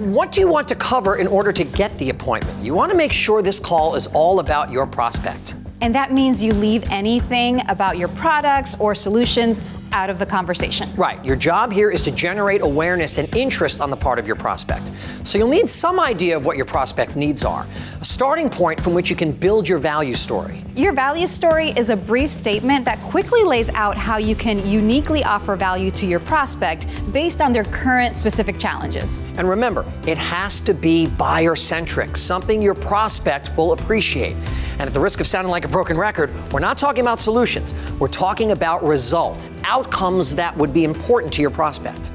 what do you want to cover in order to get the appointment? You want to make sure this call is all about your prospect. And that means you leave anything about your products or solutions out of the conversation. Right. Your job here is to generate awareness and interest on the part of your prospect. So you'll need some idea of what your prospect's needs are, a starting point from which you can build your value story. Your value story is a brief statement that quickly lays out how you can uniquely offer value to your prospect based on their current specific challenges. And remember, it has to be buyer-centric, something your prospect will appreciate. And at the risk of sounding like a broken record, we're not talking about solutions. We're talking about results, outcomes that would be important to your prospect.